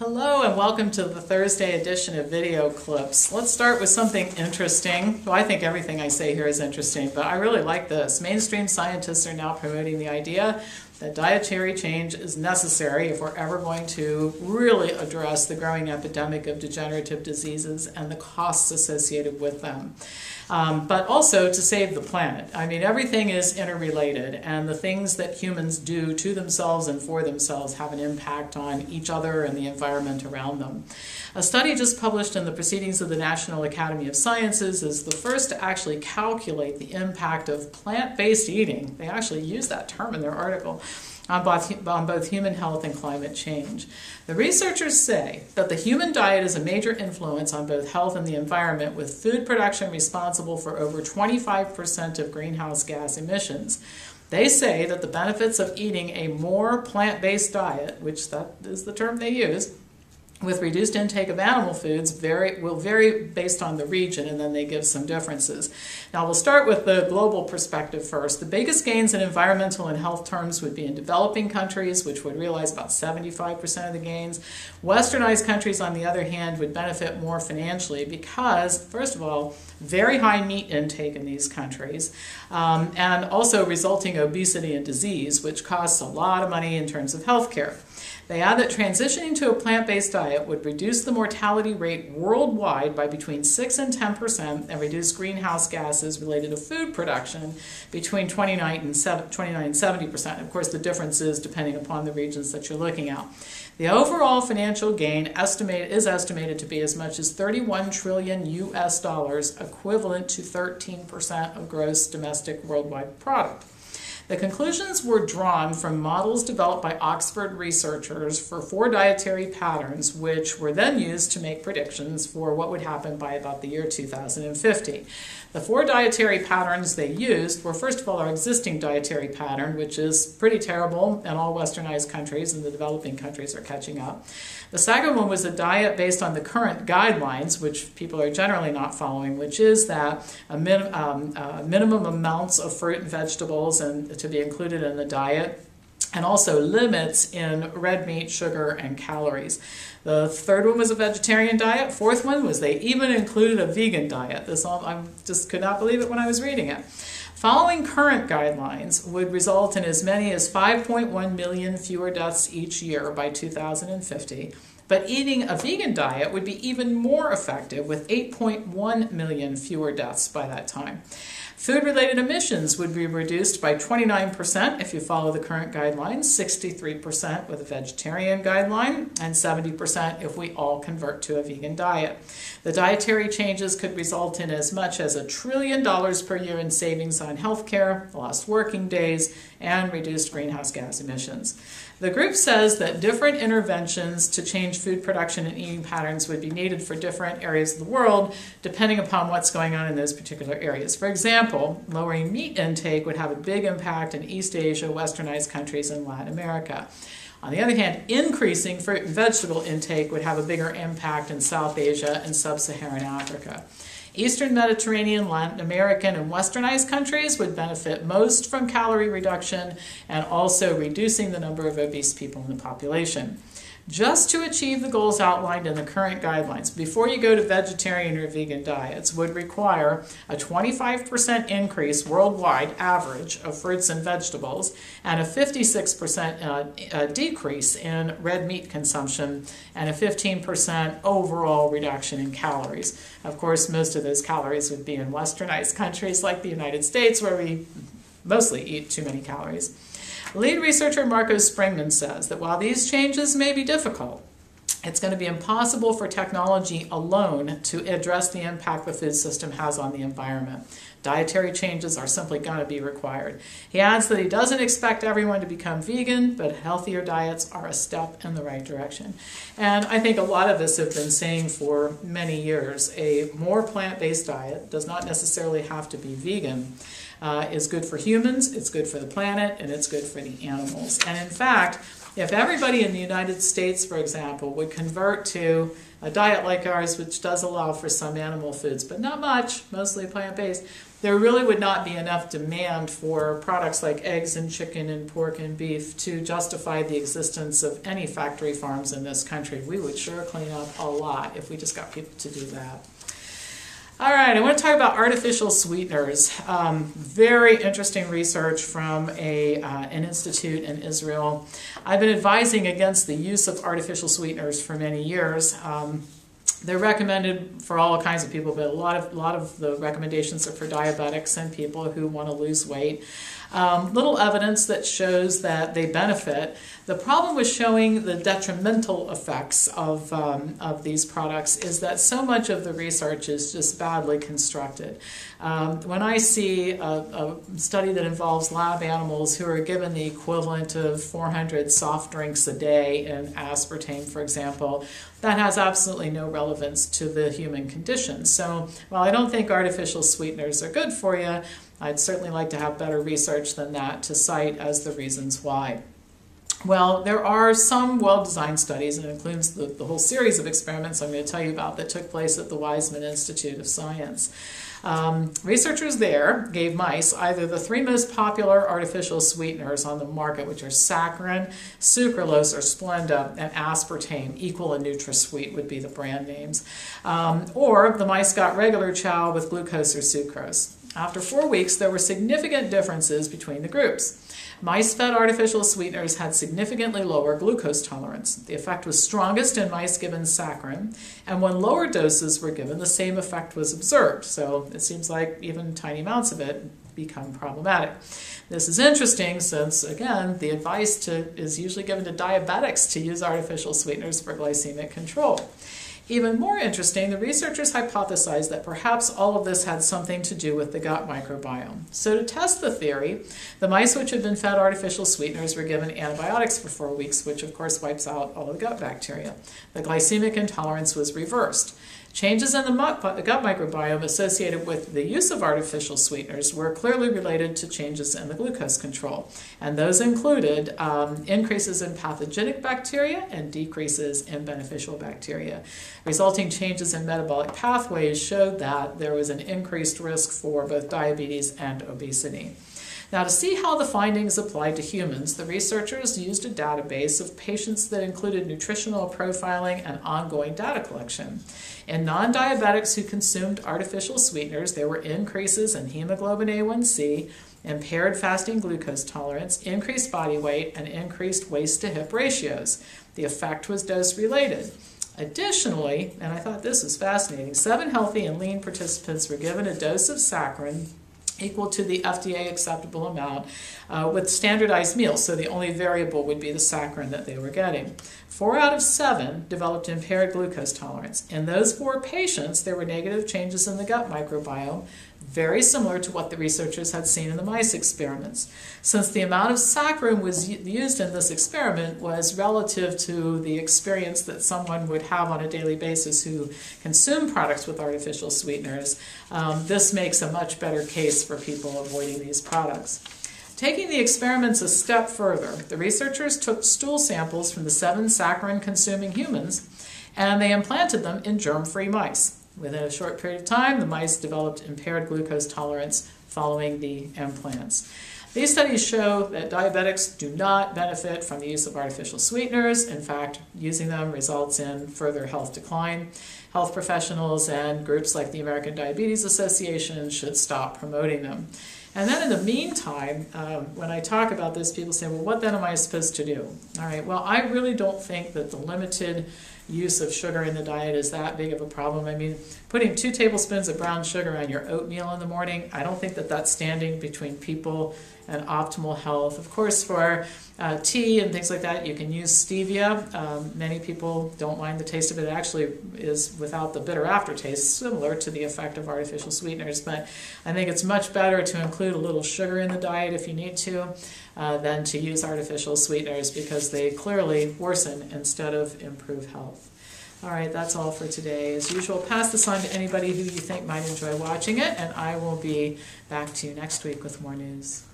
Hello and welcome to the Thursday edition of Video Clips. Let's start with something interesting. Well, I think everything I say here is interesting, but I really like this. Mainstream scientists are now promoting the idea that dietary change is necessary if we're ever going to really address the growing epidemic of degenerative diseases and the costs associated with them. But also to save the planet. I mean, everything is interrelated, and the things that humans do to themselves and for themselves have an impact on each other and the environment around them. A study just published in the Proceedings of the National Academy of Sciences is the first to actually calculate the impact of plant-based eating. They actually use that term in their article. On both human health and climate change. The researchers say that the human diet is a major influence on both health and the environment, with food production responsible for over 25% of greenhouse gas emissions. They say that the benefits of eating a more plant-based diet, which that is the term they use, with reduced intake of animal foods will vary based on the region, and then they give some differences. Now we'll start with the global perspective first. The biggest gains in environmental and health terms would be in developing countries, which would realize about 75% of the gains. Westernized countries, on the other hand, would benefit more financially because, first of all, very high meat intake in these countries, and also resulting obesity and disease, which costs a lot of money in terms of health care. They add that transitioning to a plant-based diet would reduce the mortality rate worldwide by between 6 and 10% and reduce greenhouse gases related to food production between 29 and 70%. Of course, the difference is depending upon the regions that you're looking at. The overall financial gain is estimated to be as much as $31 trillion US, equivalent to 13% of gross domestic worldwide product. The conclusions were drawn from models developed by Oxford researchers for 4 dietary patterns, which were then used to make predictions for what would happen by about the year 2050. The 4 dietary patterns they used were, first of all, our existing dietary pattern, which is pretty terrible in all westernized countries, and the developing countries are catching up. The second one was a diet based on the current guidelines, which people are generally not following, which is that minimum amounts of fruit and vegetables and to be included in the diet, and also limits in red meat, sugar, and calories. The third one was a vegetarian diet. Fourth one was they even included a vegan diet. This all, I just could not believe it when I was reading it. Following current guidelines would result in as many as 5.1 million fewer deaths each year by 2050. But eating a vegan diet would be even more effective, with 8.1 million fewer deaths by that time. Food-related emissions would be reduced by 29% if you follow the current guidelines, 63% with a vegetarian guideline, and 70% if we all convert to a vegan diet. The dietary changes could result in as much as $1 trillion per year in savings on health care, lost working days, and reduced greenhouse gas emissions. The group says that different interventions to change food production and eating patterns would be needed for different areas of the world, depending upon what's going on in those particular areas. For example, lowering meat intake would have a big impact in East Asia, westernized countries, and Latin America. On the other hand, increasing fruit and vegetable intake would have a bigger impact in South Asia and sub-Saharan Africa. Eastern Mediterranean, Latin American, and westernized countries would benefit most from calorie reduction and also reducing the number of obese people in the population. Just to achieve the goals outlined in the current guidelines, before you go to vegetarian or vegan diets, would require a 25% increase worldwide average of fruits and vegetables, and a 56% decrease in red meat consumption, and a 15% overall reduction in calories. Of course, most of those calories would be in westernized countries like the United States, where we mostly eat too many calories. Lead researcher Marcos Springman says that while these changes may be difficult, it's going to be impossible for technology alone to address the impact the food system has on the environment. Dietary changes are simply going to be required. He adds that he doesn't expect everyone to become vegan, but healthier diets are a step in the right direction. And I think a lot of us have been saying for many years, a more plant-based diet does not necessarily have to be vegan. Is good for humans, it's good for the planet, and it's good for the animals. And in fact, If everybody in the United States, for example, would convert to a diet like ours, which does allow for some animal foods, but not much, mostly plant-based, there really would not be enough demand for products like eggs and chicken and pork and beef to justify the existence of any factory farms in this country. We would sure clean up a lot if we just got people to do that. All right, I want to talk about artificial sweeteners. Very interesting research from an institute in Israel. I've been advising against the use of artificial sweeteners for many years. They're recommended for all kinds of people, but a lot of the recommendations are for diabetics and people who want to lose weight. Little evidence that shows that they benefit. The problem with showing the detrimental effects of these products is that so much of the research is just badly constructed. When I see a study that involves lab animals who are given the equivalent of 400 soft drinks a day in aspartame, for example, that has absolutely no relevance to the human condition. So while I don't think artificial sweeteners are good for you, I'd certainly like to have better research than that to cite as the reasons why. Well, there are some well-designed studies, and it includes the whole series of experiments I'm going to tell you about that took place at the Weizmann Institute of Science. Researchers there gave mice either the three most popular artificial sweeteners on the market, which are saccharin, sucralose or Splenda, and aspartame. Equal and Nutra-Sweet would be the brand names. Or the mice got regular chow with glucose or sucrose. After 4 weeks, there were significant differences between the groups. Mice fed artificial sweeteners had significantly lower glucose tolerance. The effect was strongest in mice given saccharin, and when lower doses were given, the same effect was observed. So it seems like even tiny amounts of it become problematic. This is interesting since, again, the advice is usually given to diabetics to use artificial sweeteners for glycemic control. Even more interesting, the researchers hypothesized that perhaps all of this had something to do with the gut microbiome. So to test the theory, the mice which had been fed artificial sweeteners were given antibiotics for 4 weeks, which of course wipes out all of the gut bacteria. The glycemic intolerance was reversed. Changes in the gut microbiome associated with the use of artificial sweeteners were clearly related to changes in the glucose control, and those included increases in pathogenic bacteria and decreases in beneficial bacteria. Resulting changes in metabolic pathways showed that there was an increased risk for both diabetes and obesity. Now, to see how the findings applied to humans, the researchers used a database of patients that included nutritional profiling and ongoing data collection. In non-diabetics who consumed artificial sweeteners, there were increases in hemoglobin A1C, impaired fasting glucose tolerance, increased body weight, and increased waist-to-hip ratios. The effect was dose-related. Additionally, and I thought this was fascinating, 7 healthy and lean participants were given a dose of saccharin equal to the FDA acceptable amount with standardized meals, so the only variable would be the saccharin that they were getting. 4 out of 7 developed impaired glucose tolerance. In those 4 patients, there were negative changes in the gut microbiome, very similar to what the researchers had seen in the mice experiments. Since the amount of saccharin was used in this experiment was relative to the experience that someone would have on a daily basis who consumed products with artificial sweeteners, this makes a much better case for people avoiding these products. Taking the experiments a step further, the researchers took stool samples from the 7 saccharin-consuming humans, and they implanted them in germ-free mice. Within a short period of time, the mice developed impaired glucose tolerance following the implants. These studies show that diabetics do not benefit from the use of artificial sweeteners. In fact, using them results in further health decline. Health professionals and groups like the American Diabetes Association should stop promoting them. And then in the meantime, when I talk about this, people say, well, what then am I supposed to do? All right, well, I really don't think that the limited use of sugar in the diet is that big of a problem. I mean, putting 2 tablespoons of brown sugar on your oatmeal in the morning, I don't think that that's standing between people and optimal health. Of course, for tea and things like that, you can use stevia. Many people don't mind the taste of it. It actually is without the bitter aftertaste, similar to the effect of artificial sweeteners. But I think it's much better to include a little sugar in the diet if you need to than to use artificial sweeteners, because they clearly worsen instead of improve health. All right, that's all for today. As usual, pass this on to anybody who you think might enjoy watching it, and I will be back to you next week with more news.